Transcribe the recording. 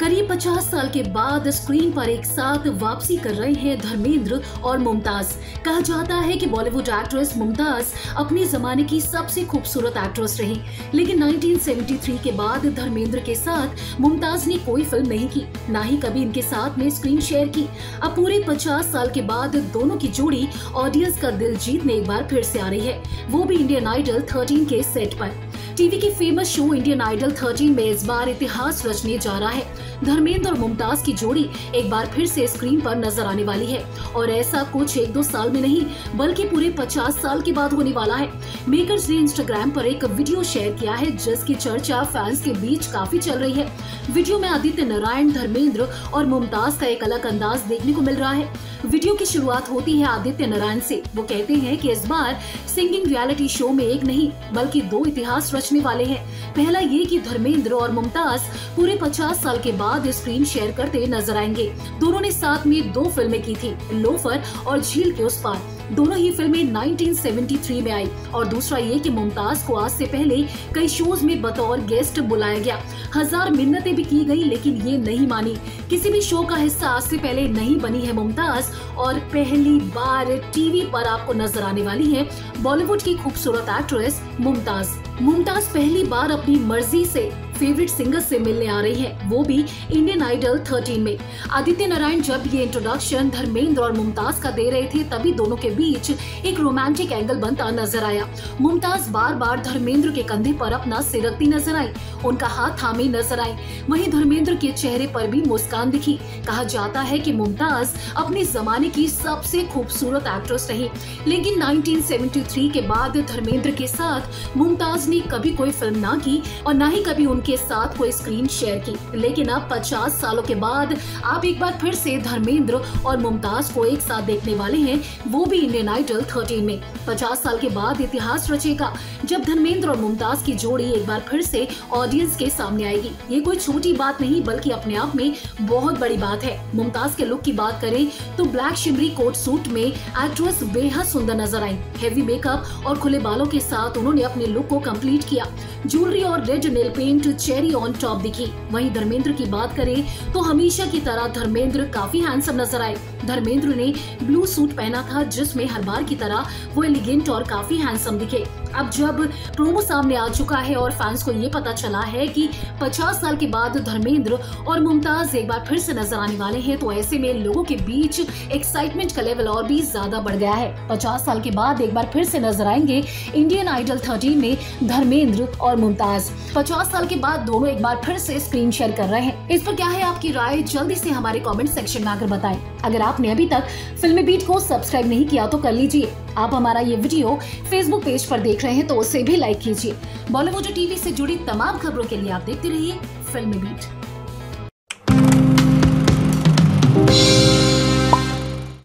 करीब 50 साल के बाद स्क्रीन पर एक साथ वापसी कर रहे हैं धर्मेंद्र और मुमताज। कहा जाता है कि बॉलीवुड एक्ट्रेस मुमताज अपने जमाने की सबसे खूबसूरत एक्ट्रेस रही, लेकिन 1973 के बाद धर्मेंद्र के साथ मुमताज ने कोई फिल्म नहीं की, ना ही कभी इनके साथ में स्क्रीन शेयर की। अब पूरे 50 साल के बाद दोनों की जोड़ी ऑडियंस का दिल जीतने एक बार फिर से आ रही है, वो भी इंडियन आइडल 13 के सेट पर। टीवी के फेमस शो इंडियन आइडल 13 में इस बार इतिहास रचने जा रहा है। धर्मेंद्र और मुमताज की जोड़ी एक बार फिर से स्क्रीन पर नजर आने वाली है, और ऐसा कुछ 1-2 साल में नहीं बल्कि पूरे 50 साल के बाद होने वाला है। मेकर्स ने इंस्टाग्राम पर एक वीडियो शेयर किया है, जिसकी चर्चा फैंस के बीच काफी चल रही है। वीडियो में आदित्य नारायण, धर्मेंद्र और मुमताज का एक अलग अंदाज देखने को मिल रहा है। वीडियो की शुरुआत होती है आदित्य नारायण से। वो कहते हैं कि इस बार सिंगिंग रियलिटी शो में एक नहीं बल्कि 2 इतिहास रचने वाले हैं। पहला ये कि धर्मेंद्र और मुमताज पूरे 50 साल के बाद स्क्रीन शेयर करते नजर आएंगे। दोनों ने साथ में 2 फिल्में की थी, लोफर और झील के उस पार। दोनों ही फिल्में 1973 में आई। और दूसरा ये कि मुमताज को आज से पहले कई शोज में बतौर गेस्ट बुलाया गया, हजार मिन्नतें भी की गई लेकिन ये नहीं मानी। किसी भी शो का हिस्सा आज से पहले नहीं बनी है मुमताज, और पहली बार टीवी पर आपको नजर आने वाली है बॉलीवुड की खूबसूरत एक्ट्रेस मुमताज। मुमताज पहली बार अपनी मर्जी से फेवरेट सिंगर से मिलने आ रही है, वो भी इंडियन आइडल 13 में। आदित्य नारायण जब ये इंट्रोडक्शन धर्मेंद्र और मुमताज का दे रहे थे, तभी दोनों के बीच एक रोमांटिक एंगल बनता नजर आया। मुमताज बार बार धर्मेंद्र के कंधे पर अपना सिर रखती नजर आई, उनका हाथ थामे नजर आई। वहीं धर्मेंद्र के चेहरे पर भी मुस्कान दिखी। कहा जाता है कि मुमताज अपने जमाने की सबसे खूबसूरत एक्ट्रेस रही, लेकिन 1973 के बाद धर्मेंद्र के साथ मुमताज ने कभी कोई फिल्म ना की और न ही कभी के साथ कोई स्क्रीन शेयर की। लेकिन अब 50 सालों के बाद आप एक बार फिर से धर्मेंद्र और मुमताज को एक साथ देखने वाले हैं, वो भी इंडियन आइडल 13 में। 50 साल के बाद इतिहास रचेगा जब धर्मेंद्र और मुमताज की जोड़ी एक बार फिर से ऑडियंस के सामने आएगी। ये कोई छोटी बात नहीं बल्कि अपने आप में बहुत बड़ी बात है। मुमताज के लुक की बात करें तो ब्लैक शिमरी कोट सूट में एक्ट्रेस बेहद सुंदर नजर आई। हेवी मेकअप और खुले बालों के साथ उन्होंने अपने लुक को कंप्लीट किया। ज्वेलरी और red nail paint cherry on top दिखी। वहीं धर्मेंद्र की बात करें तो हमेशा की तरह धर्मेंद्र काफी हैंडसम नजर आए। धर्मेंद्र ने ब्लू सूट पहना था, जिसमें हर बार की तरह वो एलिगेंट और काफी हैंडसम दिखे। अब जब प्रोमो सामने आ चुका है और फैंस को ये पता चला है कि 50 साल के बाद धर्मेंद्र और मुमताज एक बार फिर से नजर आने वाले हैं, तो ऐसे में लोगों के बीच एक्साइटमेंट का लेवल और भी ज्यादा बढ़ गया है। 50 साल के बाद एक बार फिर से नजर आएंगे इंडियन आइडल 13 में धर्मेंद्र और मुमताज। 50 साल के बाद दोनों एक बार फिर से स्क्रीन शेयर कर रहे हैं। इस पर क्या है आपकी राय? जल्दी से हमारे कमेंट सेक्शन में आकर बताएं। अगर आपने अभी तक फिल्मीबीट को सब्सक्राइब नहीं किया तो कर लीजिए। आप हमारा ये वीडियो फेसबुक पेज पर देख रहे हैं तो उसे भी लाइक कीजिए। बॉलीवुड टीवी से जुड़ी तमाम खबरों के लिए आप देखते रहिए फिल्मीबीट।